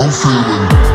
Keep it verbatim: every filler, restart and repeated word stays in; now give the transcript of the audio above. I'm feeling